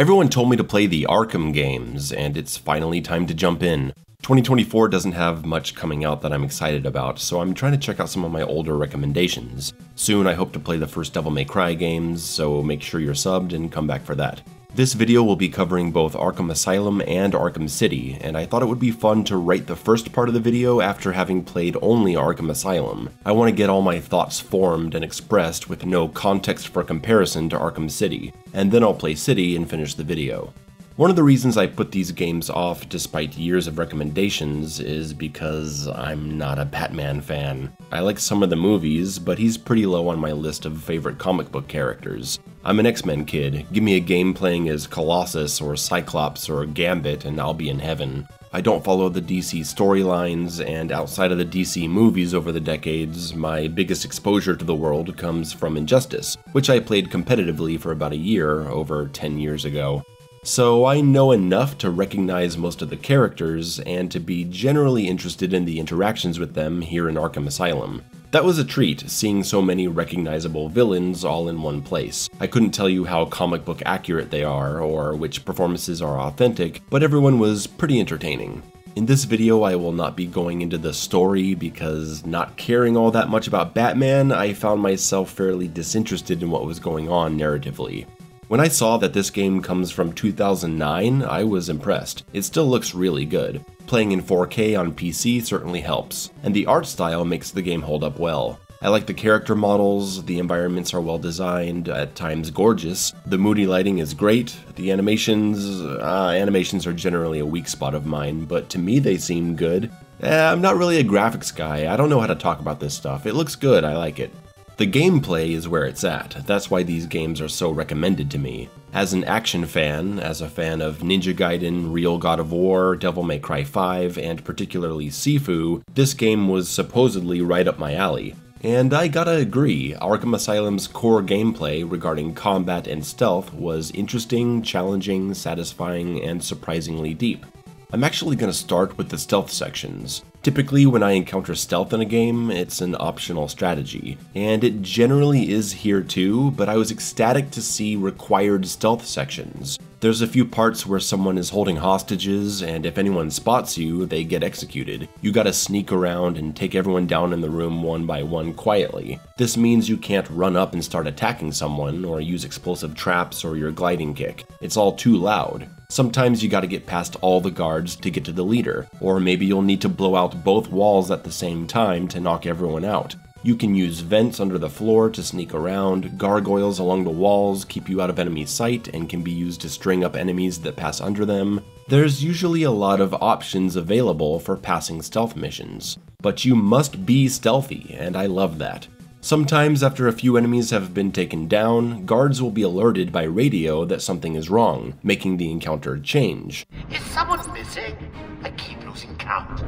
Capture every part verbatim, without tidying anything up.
Everyone told me to play the Arkham games, and it's finally time to jump in. twenty twenty-four doesn't have much coming out that I'm excited about, so I'm trying to check out some of my older recommendations. Soon I hope to play the first Devil May Cry games, so make sure you're subbed and come back for that. This video will be covering both Arkham Asylum and Arkham City, and I thought it would be fun to write the first part of the video after having played only Arkham Asylum. I want to get all my thoughts formed and expressed with no context for comparison to Arkham City, and then I'll play City and finish the video. One of the reasons I put these games off despite years of recommendations is because I'm not a Batman fan. I like some of the movies, but he's pretty low on my list of favorite comic book characters. I'm an X-Men kid. Give me a game playing as Colossus or Cyclops or Gambit and I'll be in heaven. I don't follow the D C storylines, and outside of the D C movies over the decades, my biggest exposure to the world comes from Injustice, which I played competitively for about a year over ten years ago. So I know enough to recognize most of the characters and to be generally interested in the interactions with them here in Arkham Asylum. That was a treat, seeing so many recognizable villains all in one place. I couldn't tell you how comic book accurate they are or which performances are authentic, but everyone was pretty entertaining. In this video, I will not be going into the story because, not caring all that much about Batman, I found myself fairly disinterested in what was going on narratively. When I saw that this game comes from two thousand nine, I was impressed. It still looks really good. Playing in four K on P C certainly helps, and the art style makes the game hold up well. I like the character models, the environments are well designed, at times gorgeous, the moody lighting is great, the animations... Uh, animations are generally a weak spot of mine, but to me they seem good. Eh, I'm not really a graphics guy, I don't know how to talk about this stuff. It looks good, I like it. The gameplay is where it's at, that's why these games are so recommended to me. As an action fan, as a fan of Ninja Gaiden, Real God of War, Devil May Cry five, and particularly Sifu, this game was supposedly right up my alley. And I gotta agree, Arkham Asylum's core gameplay regarding combat and stealth was interesting, challenging, satisfying, and surprisingly deep. I'm actually going to start with the stealth sections. Typically, when I encounter stealth in a game, it's an optional strategy, and it generally is here too, but I was ecstatic to see required stealth sections. There's a few parts where someone is holding hostages, and if anyone spots you, they get executed. You gotta sneak around and take everyone down in the room one by one quietly. This means you can't run up and start attacking someone, or use explosive traps or your gliding kick. It's all too loud. Sometimes you gotta get past all the guards to get to the leader, or maybe you'll need to blow out both walls at the same time to knock everyone out. You can use vents under the floor to sneak around, gargoyles along the walls keep you out of enemy sight and can be used to string up enemies that pass under them. There's usually a lot of options available for passing stealth missions, but you must be stealthy, and I love that. Sometimes, after a few enemies have been taken down, guards will be alerted by radio that something is wrong, making the encounter change. Is someone missing? I keep losing count.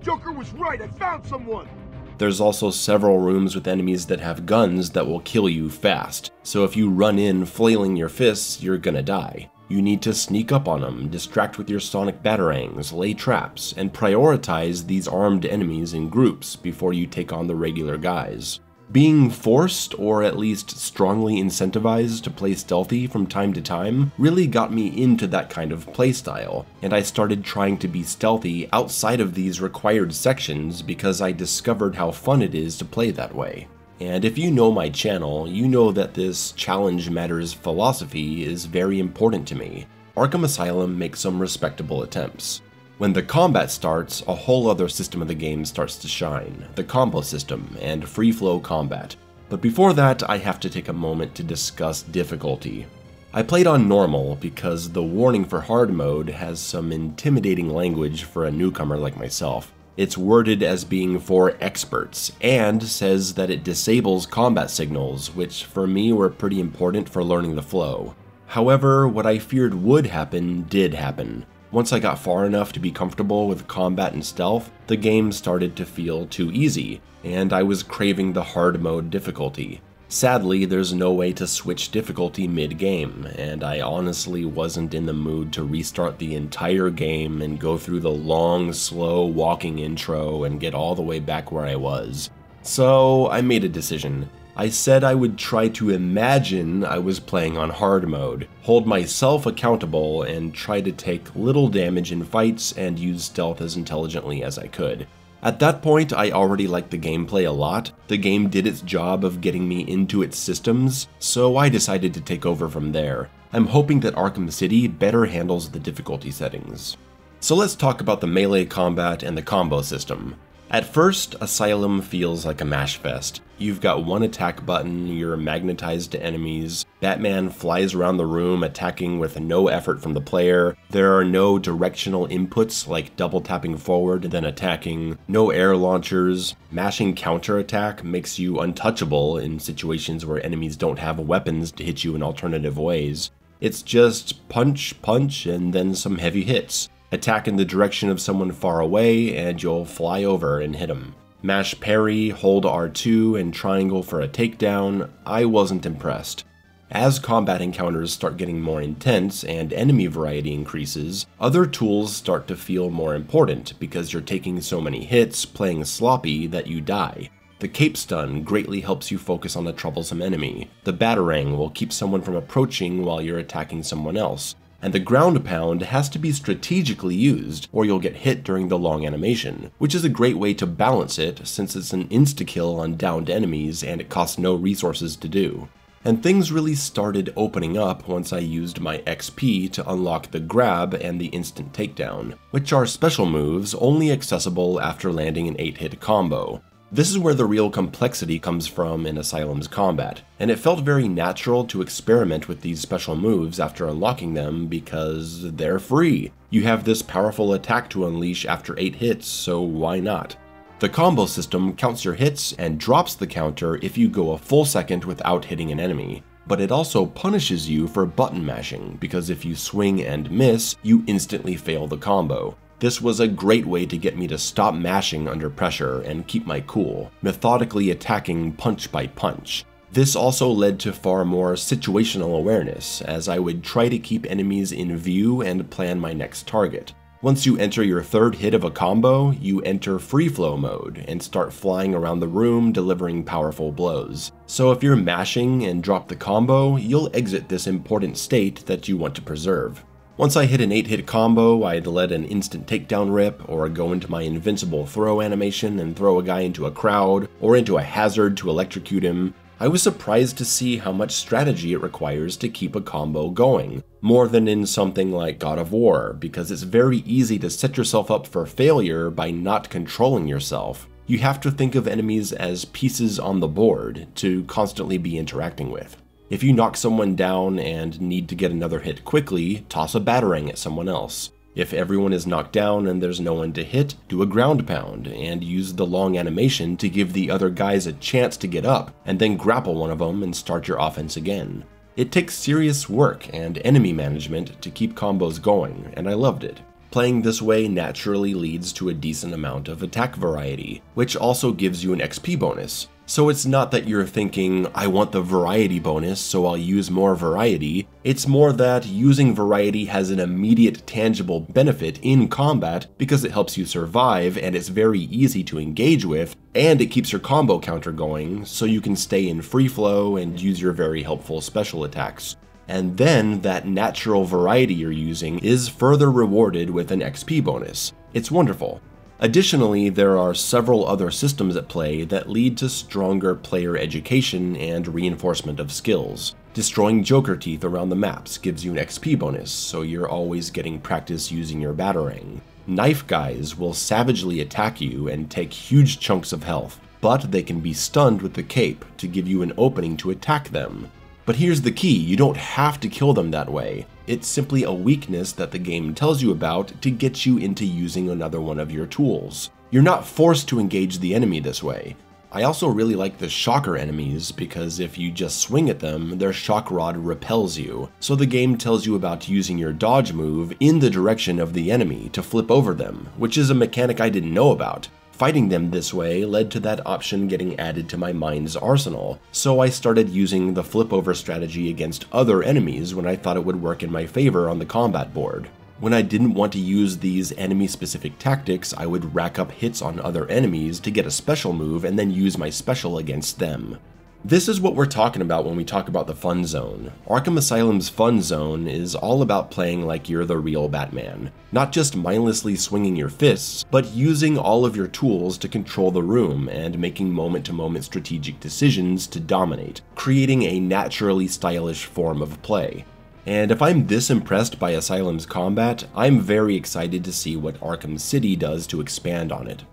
Joker was right, I found someone! There's also several rooms with enemies that have guns that will kill you fast, so if you run in flailing your fists, you're gonna die. You need to sneak up on them, distract with your sonic batarangs, lay traps, and prioritize these armed enemies in groups before you take on the regular guys. Being forced, or at least strongly incentivized to play stealthy from time to time, really got me into that kind of playstyle, and I started trying to be stealthy outside of these required sections because I discovered how fun it is to play that way. And if you know my channel, you know that this challenge matters philosophy is very important to me. Arkham Asylum makes some respectable attempts. When the combat starts, a whole other system of the game starts to shine, the combo system and free-flow combat. But before that, I have to take a moment to discuss difficulty. I played on normal because the warning for hard mode has some intimidating language for a newcomer like myself. It's worded as being for experts, and says that it disables combat signals, which for me were pretty important for learning the flow. However, what I feared would happen did happen. Once I got far enough to be comfortable with combat and stealth, the game started to feel too easy, and I was craving the hard mode difficulty. Sadly, there's no way to switch difficulty mid-game, and I honestly wasn't in the mood to restart the entire game and go through the long, slow walking intro and get all the way back where I was. So I made a decision. I said I would try to imagine I was playing on hard mode, hold myself accountable, and try to take little damage in fights and use stealth as intelligently as I could. At that point, I already liked the gameplay a lot. The game did its job of getting me into its systems, so I decided to take over from there. I'm hoping that Arkham City better handles the difficulty settings. So let's talk about the melee combat and the combo system. At first, Asylum feels like a mash fest. You've got one attack button, you're magnetized to enemies, Batman flies around the room attacking with no effort from the player, there are no directional inputs like double tapping forward then attacking, no air launchers, mashing counterattack makes you untouchable in situations where enemies don't have weapons to hit you in alternative ways. It's just punch, punch, and then some heavy hits. Attack in the direction of someone far away, and you'll fly over and hit them. Mash parry, hold R two, and triangle for a takedown. I wasn't impressed. As combat encounters start getting more intense and enemy variety increases, other tools start to feel more important because you're taking so many hits, playing sloppy, that you die. The cape stun greatly helps you focus on a troublesome enemy. The batarang will keep someone from approaching while you're attacking someone else. And the ground pound has to be strategically used, or you'll get hit during the long animation, which is a great way to balance it since it's an insta-kill on downed enemies and it costs no resources to do. And things really started opening up once I used my X P to unlock the grab and the instant takedown, which are special moves only accessible after landing an eight hit combo. This is where the real complexity comes from in Asylum's combat, and it felt very natural to experiment with these special moves after unlocking them because they're free. You have this powerful attack to unleash after eight hits, so why not? The combo system counts your hits and drops the counter if you go a full second without hitting an enemy, but it also punishes you for button mashing because if you swing and miss, you instantly fail the combo. This was a great way to get me to stop mashing under pressure and keep my cool, methodically attacking punch by punch. This also led to far more situational awareness, as I would try to keep enemies in view and plan my next target. Once you enter your third hit of a combo, you enter free flow mode and start flying around the room delivering powerful blows. So if you're mashing and drop the combo, you'll exit this important state that you want to preserve. Once I hit an eight hit combo, I'd let an instant takedown rip, or go into my invincible throw animation and throw a guy into a crowd, or into a hazard to electrocute him. I was surprised to see how much strategy it requires to keep a combo going, more than in something like God of War, because it's very easy to set yourself up for failure by not controlling yourself. You have to think of enemies as pieces on the board to constantly be interacting with. If you knock someone down and need to get another hit quickly, toss a batarang at someone else. If everyone is knocked down and there's no one to hit, do a ground pound and use the long animation to give the other guys a chance to get up and then grapple one of them and start your offense again. It takes serious work and enemy management to keep combos going, and I loved it. Playing this way naturally leads to a decent amount of attack variety, which also gives you an X P bonus. So it's not that you're thinking, I want the variety bonus, so I'll use more variety. It's more that using variety has an immediate tangible benefit in combat because it helps you survive and it's very easy to engage with, and it keeps your combo counter going so you can stay in free flow and use your very helpful special attacks. And then that natural variety you're using is further rewarded with an X P bonus. It's wonderful. Additionally, there are several other systems at play that lead to stronger player education and reinforcement of skills. Destroying Joker teeth around the maps gives you an X P bonus, so you're always getting practice using your batarang. Knife guys will savagely attack you and take huge chunks of health, but they can be stunned with the cape to give you an opening to attack them. But here's the key, you don't have to kill them that way. It's simply a weakness that the game tells you about to get you into using another one of your tools. You're not forced to engage the enemy this way. I also really like the shocker enemies because if you just swing at them, their shock rod repels you. So the game tells you about using your dodge move in the direction of the enemy to flip over them, which is a mechanic I didn't know about. Fighting them this way led to that option getting added to my mind's arsenal, so I started using the flip-over strategy against other enemies when I thought it would work in my favor on the combat board. When I didn't want to use these enemy-specific tactics, I would rack up hits on other enemies to get a special move and then use my special against them. This is what we're talking about when we talk about the fun zone. Arkham Asylum's fun zone is all about playing like you're the real Batman. Not just mindlessly swinging your fists, but using all of your tools to control the room and making moment-to-moment strategic decisions to dominate, creating a naturally stylish form of play. And if I'm this impressed by Asylum's combat, I'm very excited to see what Arkham City does to expand on it.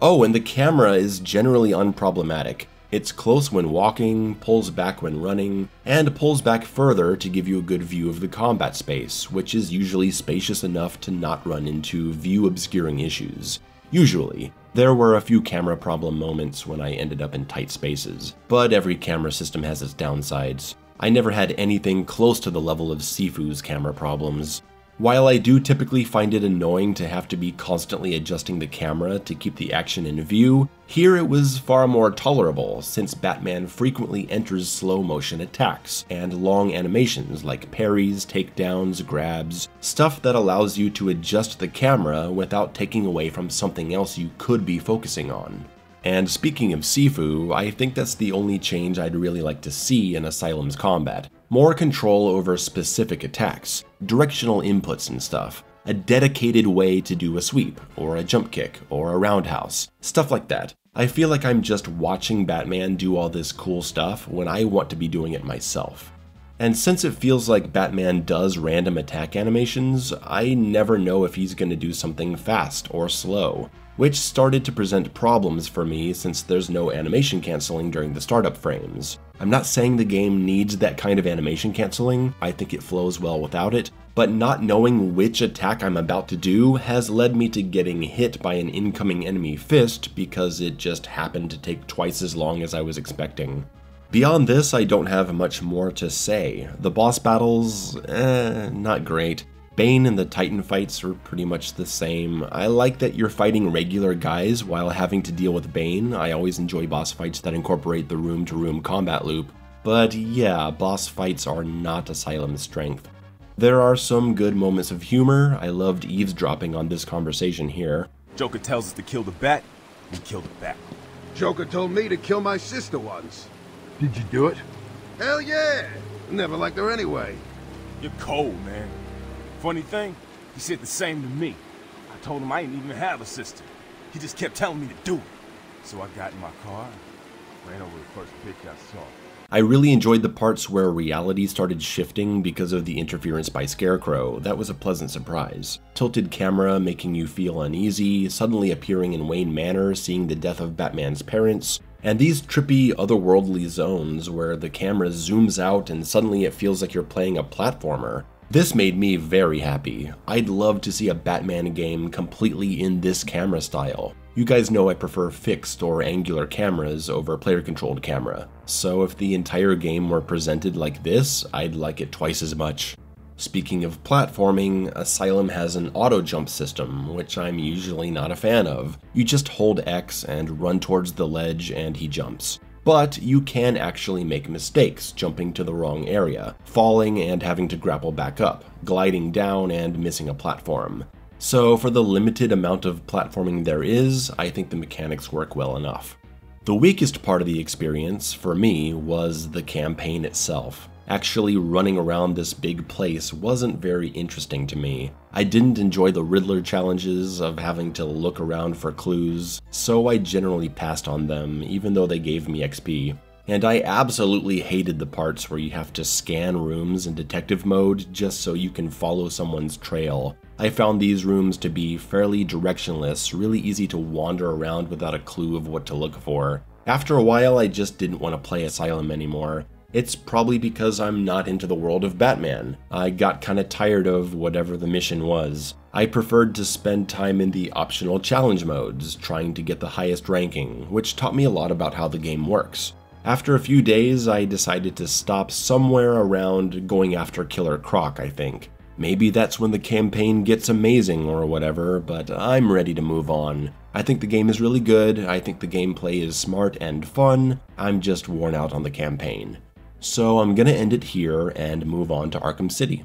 Oh, and the camera is generally unproblematic. It's close when walking, pulls back when running, and pulls back further to give you a good view of the combat space, which is usually spacious enough to not run into view-obscuring issues. Usually. There were a few camera problem moments when I ended up in tight spaces, but every camera system has its downsides. I never had anything close to the level of Sifu's camera problems. While I do typically find it annoying to have to be constantly adjusting the camera to keep the action in view, here it was far more tolerable since Batman frequently enters slow-motion attacks and long animations like parries, takedowns, grabs, stuff that allows you to adjust the camera without taking away from something else you could be focusing on. And speaking of Sifu, I think that's the only change I'd really like to see in Asylum's combat. More control over specific attacks, directional inputs and stuff, a dedicated way to do a sweep, or a jump kick, or a roundhouse, stuff like that. I feel like I'm just watching Batman do all this cool stuff when I want to be doing it myself. And since it feels like Batman does random attack animations, I never know if he's going to do something fast or slow, which started to present problems for me since there's no animation canceling during the startup frames. I'm not saying the game needs that kind of animation canceling, I think it flows well without it, but not knowing which attack I'm about to do has led me to getting hit by an incoming enemy fist because it just happened to take twice as long as I was expecting. Beyond this, I don't have much more to say. The boss battles, eh, not great. Bane and the Titan fights are pretty much the same. I like that you're fighting regular guys while having to deal with Bane. I always enjoy boss fights that incorporate the room-to-room combat loop. But yeah, boss fights are not Asylum's strength. There are some good moments of humor. I loved eavesdropping on this conversation here. Joker tells us to kill the bat, we kill the bat. Joker told me to kill my sister once. Did you do it? Hell yeah! Never liked her anyway. You're cold, man. Funny thing, he said the same to me. I told him I didn't even have a sister. He just kept telling me to do it. So I got in my car and ran over the first bitch I saw. I really enjoyed the parts where reality started shifting because of the interference by Scarecrow. That was a pleasant surprise. Tilted camera making you feel uneasy, suddenly appearing in Wayne Manor, seeing the death of Batman's parents, and these trippy otherworldly zones where the camera zooms out and suddenly it feels like you're playing a platformer. This made me very happy. I'd love to see a Batman game completely in this camera style. You guys know I prefer fixed or angular cameras over player-controlled camera, so if the entire game were presented like this, I'd like it twice as much. Speaking of platforming, Asylum has an auto-jump system, which I'm usually not a fan of. You just hold X and run towards the ledge and he jumps. But you can actually make mistakes jumping to the wrong area, falling and having to grapple back up, gliding down and missing a platform. So for the limited amount of platforming there is, I think the mechanics work well enough. The weakest part of the experience, for me, was the campaign itself. Actually running around this big place wasn't very interesting to me. I didn't enjoy the Riddler challenges of having to look around for clues, so I generally passed on them, even though they gave me X P. And I absolutely hated the parts where you have to scan rooms in detective mode just so you can follow someone's trail. I found these rooms to be fairly directionless, really easy to wander around without a clue of what to look for. After a while, I just didn't want to play Asylum anymore. It's probably because I'm not into the world of Batman. I got kinda tired of whatever the mission was. I preferred to spend time in the optional challenge modes, trying to get the highest ranking, which taught me a lot about how the game works. After a few days, I decided to stop somewhere around going after Killer Croc, I think. Maybe that's when the campaign gets amazing or whatever, but I'm ready to move on. I think the game is really good, I think the gameplay is smart and fun, I'm just worn out on the campaign. So I'm gonna end it here and move on to Arkham City.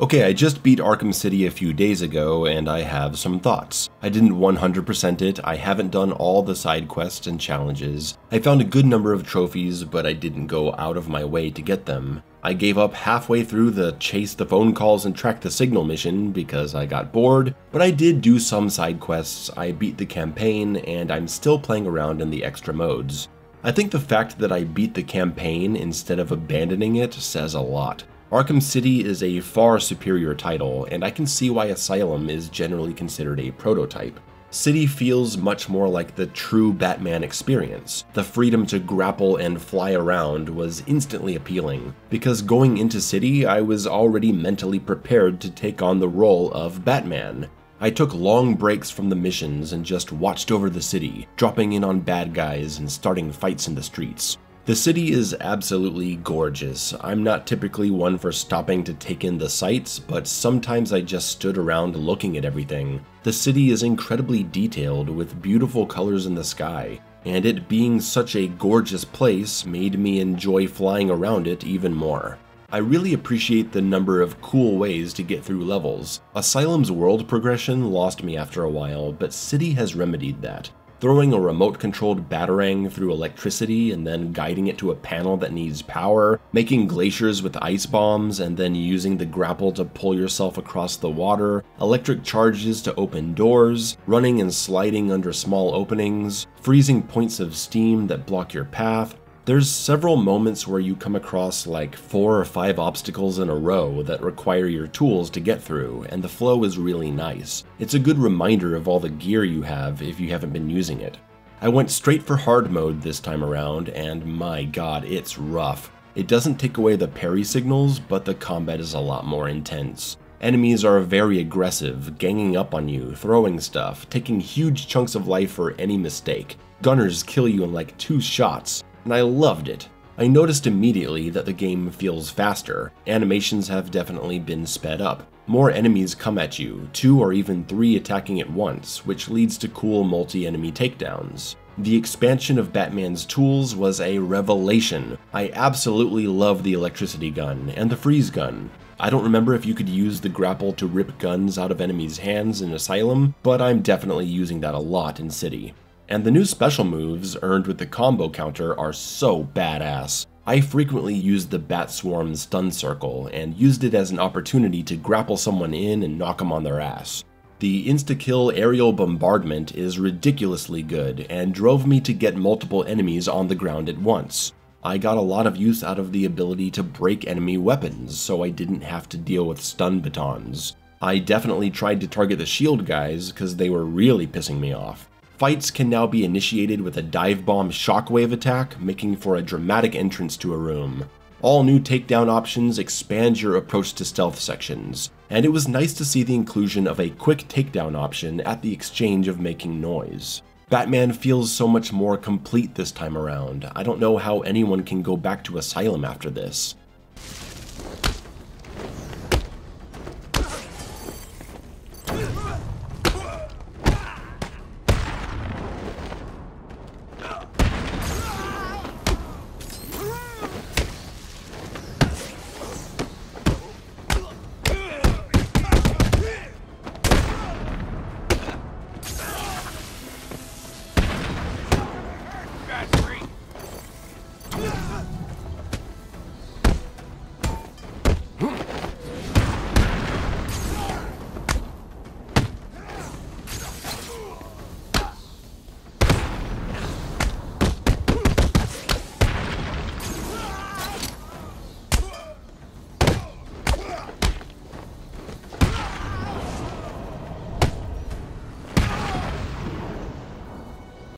Okay, I just beat Arkham City a few days ago, and I have some thoughts. I didn't one hundred percent it, I haven't done all the side quests and challenges, I found a good number of trophies, but I didn't go out of my way to get them. I gave up halfway through the chase the phone calls and track the signal mission because I got bored, but I did do some side quests, I beat the campaign, and I'm still playing around in the extra modes. I think the fact that I beat the campaign instead of abandoning it says a lot. Arkham City is a far superior title, and I can see why Asylum is generally considered a prototype. City feels much more like the true Batman experience. The freedom to grapple and fly around was instantly appealing, because going into City, I was already mentally prepared to take on the role of Batman. I took long breaks from the missions and just watched over the city, dropping in on bad guys and starting fights in the streets. The city is absolutely gorgeous. I'm not typically one for stopping to take in the sights, but sometimes I just stood around looking at everything. The city is incredibly detailed with beautiful colors in the sky, and it being such a gorgeous place made me enjoy flying around it even more. I really appreciate the number of cool ways to get through levels. Asylum's world progression lost me after a while, but City has remedied that. Throwing a remote-controlled batarang through electricity and then guiding it to a panel that needs power, making glaciers with ice bombs and then using the grapple to pull yourself across the water, electric charges to open doors, running and sliding under small openings, freezing points of steam that block your path. There's several moments where you come across like four or five obstacles in a row that require your tools to get through, and the flow is really nice. It's a good reminder of all the gear you have if you haven't been using it. I went straight for hard mode this time around, and my god, it's rough. It doesn't take away the parry signals, but the combat is a lot more intense. Enemies are very aggressive, ganging up on you, throwing stuff, taking huge chunks of life for any mistake. Gunners kill you in like two shots. And I loved it. I noticed immediately that the game feels faster. Animations have definitely been sped up. More enemies come at you, two or even three attacking at once, which leads to cool multi-enemy takedowns. The expansion of Batman's tools was a revelation. I absolutely love the electricity gun and the freeze gun. I don't remember if you could use the grapple to rip guns out of enemies' hands in Asylum, but I'm definitely using that a lot in City. And the new special moves earned with the combo counter are so badass. I frequently used the Bat Swarm's stun circle and used it as an opportunity to grapple someone in and knock them on their ass. The insta-kill aerial bombardment is ridiculously good and drove me to get multiple enemies on the ground at once. I got a lot of use out of the ability to break enemy weapons, so I didn't have to deal with stun batons. I definitely tried to target the shield guys because they were really pissing me off. Fights can now be initiated with a dive bomb shockwave attack, making for a dramatic entrance to a room. All new takedown options expand your approach to stealth sections, and it was nice to see the inclusion of a quick takedown option at the exchange of making noise. Batman feels so much more complete this time around. I don't know how anyone can go back to Asylum after this.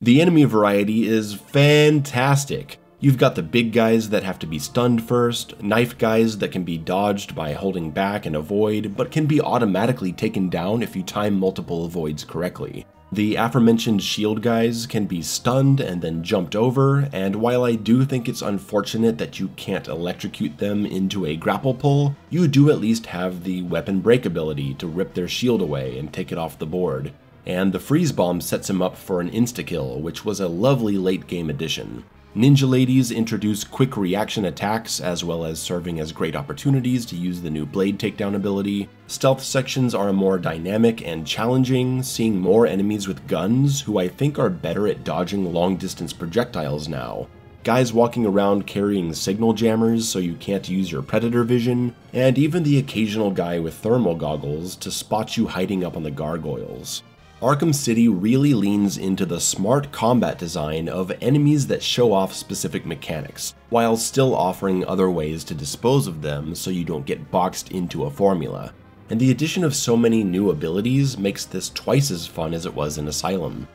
The enemy variety is fantastic. You've got the big guys that have to be stunned first, knife guys that can be dodged by holding back and avoid, but can be automatically taken down if you time multiple avoids correctly. The aforementioned shield guys can be stunned and then jumped over, and while I do think it's unfortunate that you can't electrocute them into a grapple pull, you do at least have the weapon break ability to rip their shield away and take it off the board. And the freeze bomb sets him up for an insta-kill, which was a lovely late-game addition. Ninja ladies introduce quick reaction attacks as well as serving as great opportunities to use the new blade takedown ability. Stealth sections are more dynamic and challenging, seeing more enemies with guns, who I think are better at dodging long distance projectiles now. Guys walking around carrying signal jammers so you can't use your predator vision, and even the occasional guy with thermal goggles to spot you hiding up on the gargoyles. Arkham City really leans into the smart combat design of enemies that show off specific mechanics, while still offering other ways to dispose of them so you don't get boxed into a formula. And the addition of so many new abilities makes this twice as fun as it was in Asylum.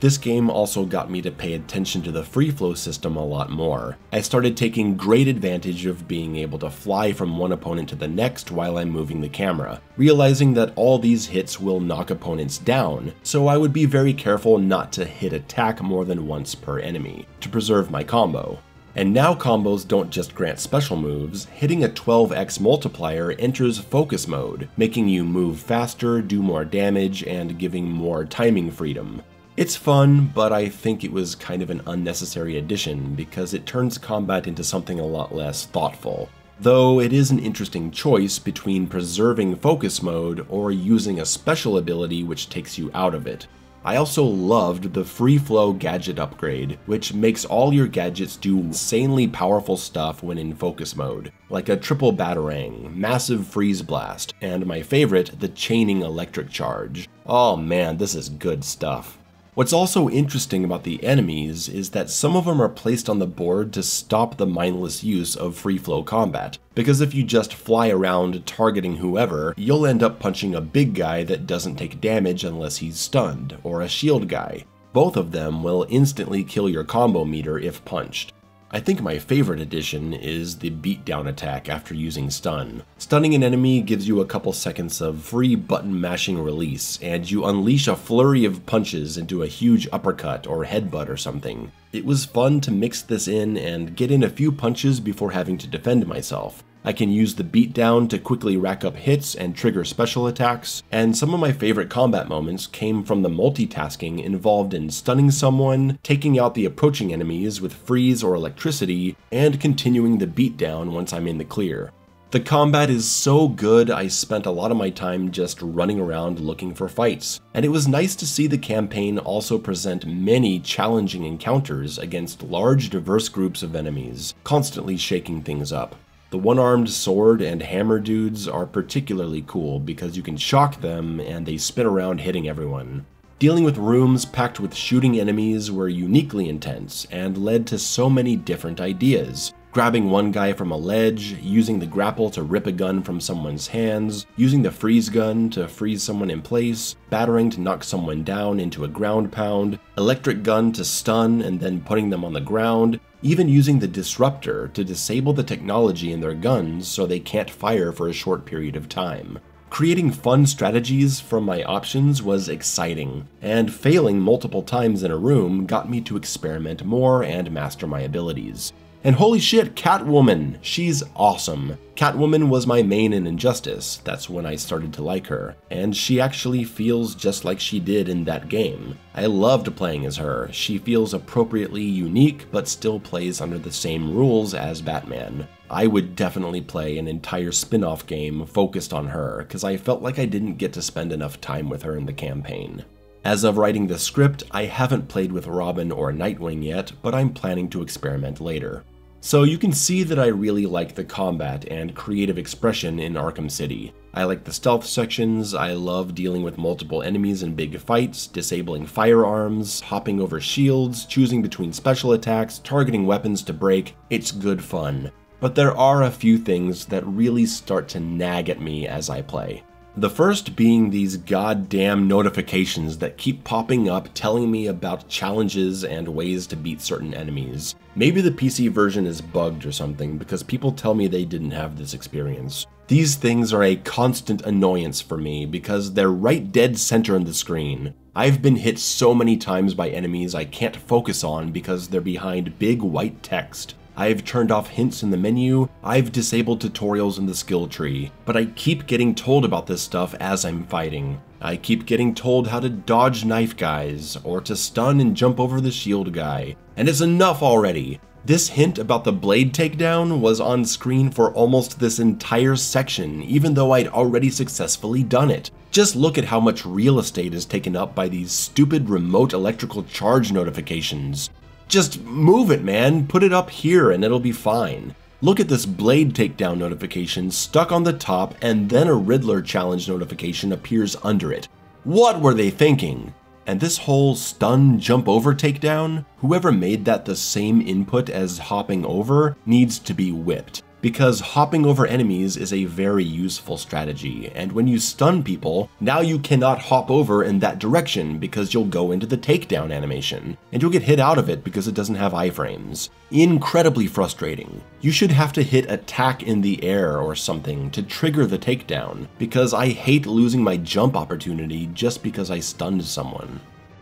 This game also got me to pay attention to the free flow system a lot more. I started taking great advantage of being able to fly from one opponent to the next while I'm moving the camera, realizing that all these hits will knock opponents down, so I would be very careful not to hit attack more than once per enemy, to preserve my combo. And now combos don't just grant special moves, hitting a twelve x multiplier enters focus mode, making you move faster, do more damage, and giving more timing freedom. It's fun, but I think it was kind of an unnecessary addition because it turns combat into something a lot less thoughtful, though it is an interesting choice between preserving focus mode or using a special ability which takes you out of it. I also loved the free flow gadget upgrade, which makes all your gadgets do insanely powerful stuff when in focus mode, like a triple batarang, massive freeze blast, and my favorite, the chaining electric charge. Oh man, this is good stuff. What's also interesting about the enemies is that some of them are placed on the board to stop the mindless use of free flow combat, because if you just fly around targeting whoever, you'll end up punching a big guy that doesn't take damage unless he's stunned, or a shield guy. Both of them will instantly kill your combo meter if punched. I think my favorite addition is the beatdown attack after using stun. Stunning an enemy gives you a couple seconds of free button mashing release, and you unleash a flurry of punches into a huge uppercut or headbutt or something. It was fun to mix this in and get in a few punches before having to defend myself. I can use the beatdown to quickly rack up hits and trigger special attacks, and some of my favorite combat moments came from the multitasking involved in stunning someone, taking out the approaching enemies with freeze or electricity, and continuing the beatdown once I'm in the clear. The combat is so good, I spent a lot of my time just running around looking for fights, and it was nice to see the campaign also present many challenging encounters against large, diverse groups of enemies, constantly shaking things up. The one-armed sword and hammer dudes are particularly cool because you can shock them and they spin around hitting everyone. Dealing with rooms packed with shooting enemies were uniquely intense and led to so many different ideas. Grabbing one guy from a ledge, using the grapple to rip a gun from someone's hands, using the freeze gun to freeze someone in place, battering to knock someone down into a ground pound, electric gun to stun and then putting them on the ground, even using the disruptor to disable the technology in their guns so they can't fire for a short period of time. Creating fun strategies from my options was exciting, and failing multiple times in a room got me to experiment more and master my abilities. And holy shit, Catwoman! She's awesome. Catwoman was my main in Injustice, that's when I started to like her, and she actually feels just like she did in that game. I loved playing as her. She feels appropriately unique, but still plays under the same rules as Batman. I would definitely play an entire spin-off game focused on her, because I felt like I didn't get to spend enough time with her in the campaign. As of writing the script, I haven't played with Robin or Nightwing yet, but I'm planning to experiment later. So you can see that I really like the combat and creative expression in Arkham City. I like the stealth sections, I love dealing with multiple enemies in big fights, disabling firearms, hopping over shields, choosing between special attacks, targeting weapons to break. It's good fun. But there are a few things that really start to nag at me as I play. The first being these goddamn notifications that keep popping up telling me about challenges and ways to beat certain enemies. Maybe the P C version is bugged or something because people tell me they didn't have this experience. These things are a constant annoyance for me because they're right dead center in the screen. I've been hit so many times by enemies I can't focus on because they're behind big white text. I've turned off hints in the menu, I've disabled tutorials in the skill tree, but I keep getting told about this stuff as I'm fighting. I keep getting told how to dodge knife guys, or to stun and jump over the shield guy, and it's enough already! This hint about the blade takedown was on screen for almost this entire section, even though I'd already successfully done it. Just look at how much real estate is taken up by these stupid remote electrical charge notifications. Just move it, man, put it up here and it'll be fine. Look at this blade takedown notification stuck on the top, and then a Riddler challenge notification appears under it. What were they thinking? And this whole stun jump over takedown, whoever made that the same input as hopping over needs to be whipped. Because hopping over enemies is a very useful strategy, and when you stun people, now you cannot hop over in that direction because you'll go into the takedown animation, and you'll get hit out of it because it doesn't have iframes. Incredibly frustrating. You should have to hit attack in the air or something to trigger the takedown, because I hate losing my jump opportunity just because I stunned someone.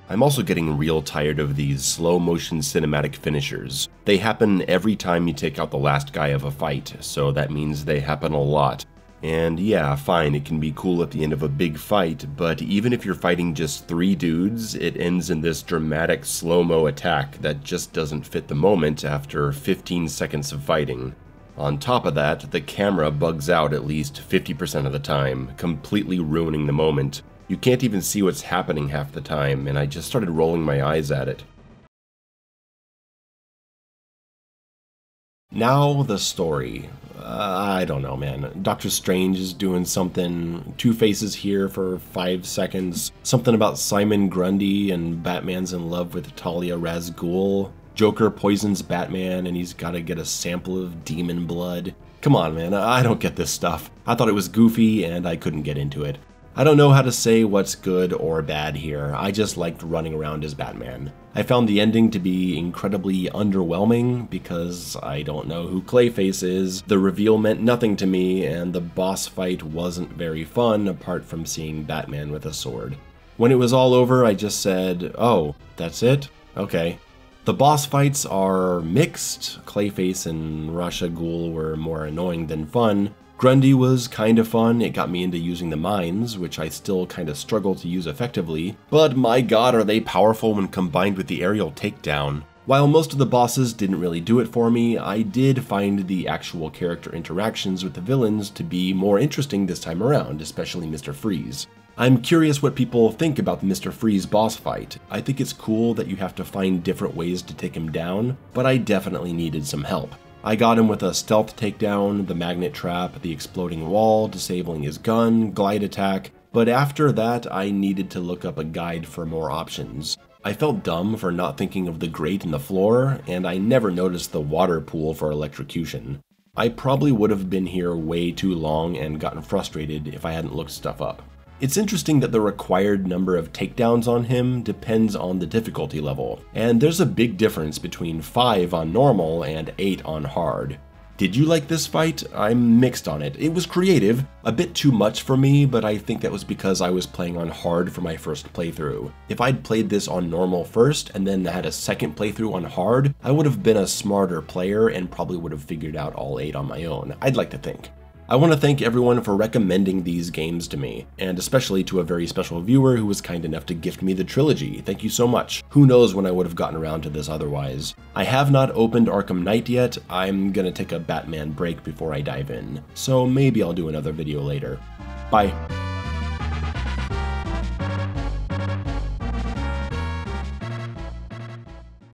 I'm also getting real tired of these slow motion cinematic finishers. They happen every time you take out the last guy of a fight, so that means they happen a lot. And yeah, fine, it can be cool at the end of a big fight, but even if you're fighting just three dudes, it ends in this dramatic slow-mo attack that just doesn't fit the moment after fifteen seconds of fighting. On top of that, the camera bugs out at least fifty percent of the time, completely ruining the moment. You can't even see what's happening half the time, and I just started rolling my eyes at it. Now the story. Uh, I don't know, man. Doctor Strange is doing something. Two-Face is here for five seconds. Something about Simon Grundy and Batman's in love with Talia al Ghul. Joker poisons Batman and he's gotta get a sample of demon blood. Come on, man. I don't get this stuff. I thought it was goofy and I couldn't get into it. I don't know how to say what's good or bad here, I just liked running around as Batman. I found the ending to be incredibly underwhelming because I don't know who Clayface is, the reveal meant nothing to me, and the boss fight wasn't very fun apart from seeing Batman with a sword. When it was all over, I just said, oh, that's it? Okay. The boss fights are mixed. Clayface and Talia al Ghul were more annoying than fun. Grundy was kinda fun, it got me into using the mines, which I still kinda struggle to use effectively, but my god are they powerful when combined with the aerial takedown. While most of the bosses didn't really do it for me, I did find the actual character interactions with the villains to be more interesting this time around, especially Mister Freeze. I'm curious what people think about the Mister Freeze boss fight. I think it's cool that you have to find different ways to take him down, but I definitely needed some help. I got him with a stealth takedown, the magnet trap, the exploding wall, disabling his gun, glide attack, but after that I needed to look up a guide for more options. I felt dumb for not thinking of the grate in the floor, and I never noticed the water pool for electrocution. I probably would have been here way too long and gotten frustrated if I hadn't looked stuff up. It's interesting that the required number of takedowns on him depends on the difficulty level, and there's a big difference between five on normal and eight on hard. Did you like this fight? I'm mixed on it. It was creative, a bit too much for me, but I think that was because I was playing on hard for my first playthrough. If I'd played this on normal first and then had a second playthrough on hard, I would have been a smarter player and probably would have figured out all eight on my own, I'd like to think. I want to thank everyone for recommending these games to me, and especially to a very special viewer who was kind enough to gift me the trilogy. Thank you so much. Who knows when I would have gotten around to this otherwise. I have not opened Arkham Knight yet. I'm gonna take a Batman break before I dive in, so maybe I'll do another video later. Bye.